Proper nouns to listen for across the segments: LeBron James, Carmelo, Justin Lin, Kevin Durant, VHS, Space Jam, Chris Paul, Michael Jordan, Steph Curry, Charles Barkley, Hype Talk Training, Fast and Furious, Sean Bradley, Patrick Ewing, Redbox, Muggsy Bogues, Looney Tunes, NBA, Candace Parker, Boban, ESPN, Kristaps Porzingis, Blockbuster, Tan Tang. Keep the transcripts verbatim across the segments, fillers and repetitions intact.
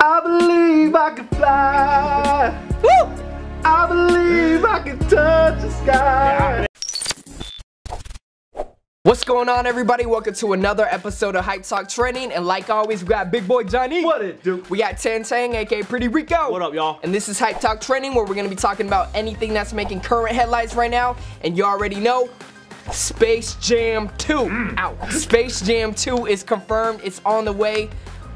I believe I can fly. Woo! I believe I can touch the sky. What's going on, everybody? Welcome to another episode of Hype Talk Training. And like always, we got Big Boy Johnny. What it do? We got Tan Tang, aka Pretty Rico. What up, y'all? And this is Hype Talk Training, where we're gonna be talking about anything that's making current headlines right now. And you already know, Space Jam two mm. out. Space Jam two is confirmed. It's on the way.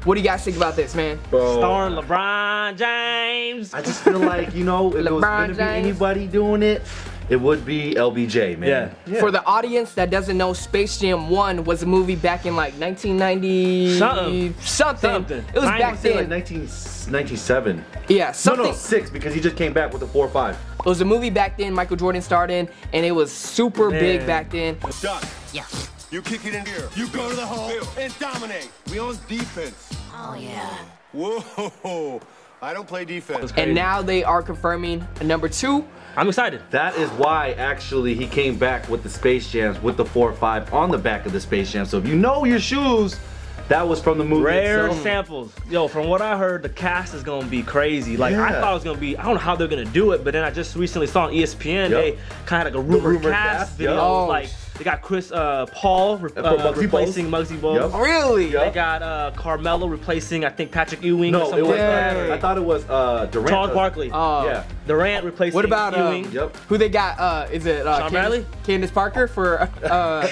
What do you guys think about this, man? Bro. Starring LeBron James. I just feel like, you know, if LeBron it was gonna James. be anybody doing it, it would be L B J, man. Yeah. Yeah. For the audience that doesn't know, Space Jam one was a movie back in like nineteen ninety something. Something. something. It was I back then. Like nineteen ninety-seven. Yeah, something. No, no, six, because he just came back with a four or five. It was a movie back then. Michael Jordan starred in, and it was super man. big back then. Duck. Yeah. You kick it in here. You go to the hole and dominate. We own defense. Oh yeah. Whoa. I don't play defense. And now they are confirming number two. I'm excited. That is why, actually, he came back with the Space Jams, with the four or five on the back of the Space Jam. So if you know your shoes, that was from the movie. Rare itself. samples. Yo, from what I heard, the cast is gonna be crazy. Like, yeah. I thought it was gonna be, I don't know how they're gonna do it, but then I just recently saw on E S P N, yep. they kind of like a rumor, rumor cast, cast video. Yo. Like, they got Chris uh, Paul re uh, Muggsy replacing Bogues. Muggsy Bogues. Yep. Really? Yep. They got uh, Carmelo replacing, I think, Patrick Ewing. No, or something. It was, uh, I thought it was uh, Durant. Charles Barkley. Uh, yeah. Durant replacing what about, Ewing. Uh, yep. Who they got? Uh, is it uh, Sean Bradley? Candace Parker for. Uh,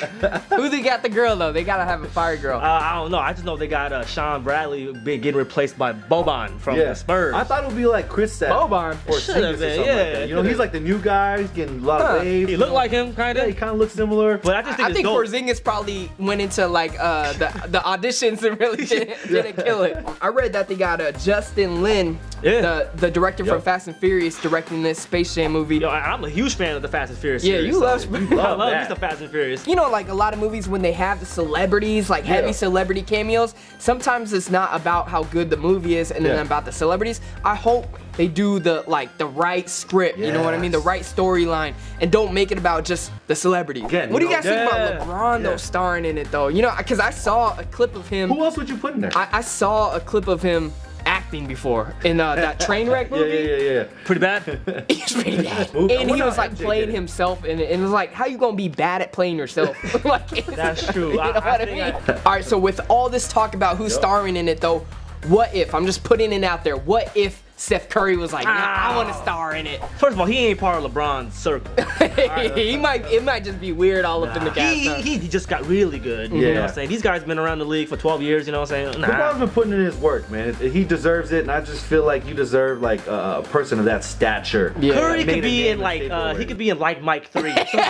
who they got the girl though? They gotta have a fire girl. Uh, I don't know. I just know they got uh, Sean Bradley getting replaced by Boban from yeah. the Spurs. I thought it would be like Kristaps Boban or something. Yeah. Like that. You know, he's like the new guy. He's getting a lot huh. of waves. He looked like him, kind of. Yeah, he kind of looks similar. But I just think I, I think Porzingis probably went into like uh, the the auditions and really didn't, didn't kill it. I read that they got uh, Justin Lin, yeah. the the director yep. from Fast and Furious, directing this Space Jam movie. Yo, I, I'm a huge fan of the Fast and Furious. Yeah, series, you so love. You love I love that. the Fast and Furious. You know, like a lot of movies when they have the celebrities, like yeah. heavy celebrity cameos. Sometimes it's not about how good the movie is, and yeah. then about the celebrities. I hope they do the like the right script. Yes. You know what I mean? The right storyline, and don't make it about just the celebrity. Again, what do you guys yeah. think about LeBron yeah. though starring in it though? You know, because I saw a clip of him. Who else would you put in there? I, I saw a clip of him acting before in uh, that train wreck movie. Yeah, yeah, yeah. Pretty bad. He's pretty bad. Ooh, and he was like playing himself in it, and it was like, how you gonna be bad at playing yourself? Like, that's true. You know I, what I, I mean? I... All right, so with all this talk about who's yep. starring in it though, what if? I'm just putting it out there. What if Steph Curry was like, nah, I want to star in it? First of all, he ain't part of LeBron's circle. Right, he might, it might just be weird all nah. up in the cast. He, he, he just got really good. Yeah. You know what I'm saying? These guys have been around the league for twelve years. You know what I'm saying? Nah. LeBron's been putting in his work, man. He deserves it, and I just feel like you deserve like uh, a person of that stature. Yeah. Curry could be in like uh, he could be in like Mike three. Like, yo,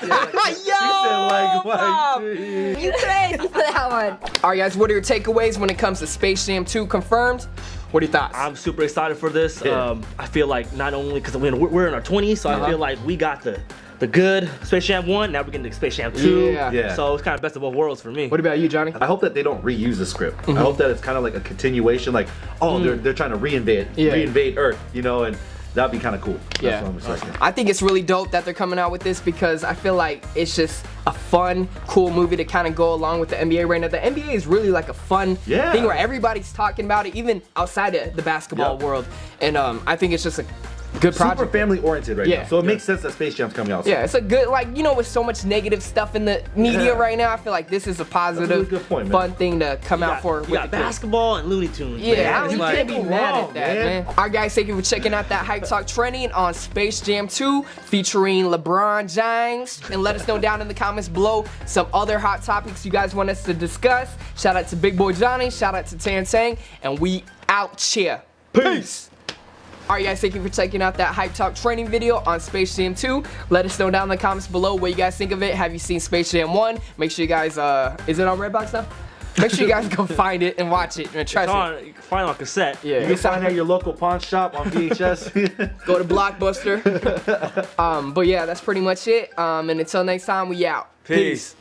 like Mike three. You crazy for that one. All right, guys. What are your takeaways when it comes to Space Jam two confirmed? What are your thoughts? I'm super excited for this. Yeah. Um, I feel like not only, because we're, we're in our twenties, so uh-huh. I feel like we got the the good Space Jam one, now we're getting to Space Jam two. Yeah. Yeah. So it's kind of best of both worlds for me. What about you, Johnny? I hope that they don't reuse the script. Mm-hmm. I hope that it's kind of like a continuation, like, oh, mm. they're, they're trying to reinvade, yeah. reinvade Earth, you know, and that'd be kind of cool. That's yeah. what I'm excited. I think it's really dope that they're coming out with this, because I feel like it's just a fun, cool movie to kind of go along with the N B A right now. The N B A is really like a fun yeah. thing where everybody's talking about it, even outside of the basketball yep. world. And um, I think it's just a good project. Super family oriented right yeah. now. So it yeah. makes sense that Space Jam's coming out. So. Yeah, it's a good, like, you know, with so much negative stuff in the media yeah. right now, I feel like this is a positive, a really good point, fun thing to come you out got, for. You with got the basketball kids. And Looney Tunes. Yeah, man. you like, can't be mad wrong, at that, man. man. All right, guys, thank you for checking out that Hype Talk Training on Space Jam two featuring LeBron James. And let us know down in the comments below some other hot topics you guys want us to discuss. Shout out to Big Boy Johnny, shout out to Tan Tang, and we out here. Peace. Peace. Alright guys, thank you for checking out that Hype Talk Training video on Space Jam two. Let us know down in the comments below what you guys think of it. Have you seen Space Jam one? Make sure you guys, uh, is it on Redbox now? Make sure you guys go find it and watch it. And trust it's on, it. You can find it on cassette. Yeah, you can find it at your local pawn shop on V H S. Go to Blockbuster. Um, but yeah, that's pretty much it. Um, and until next time, we out. Peace. Peace.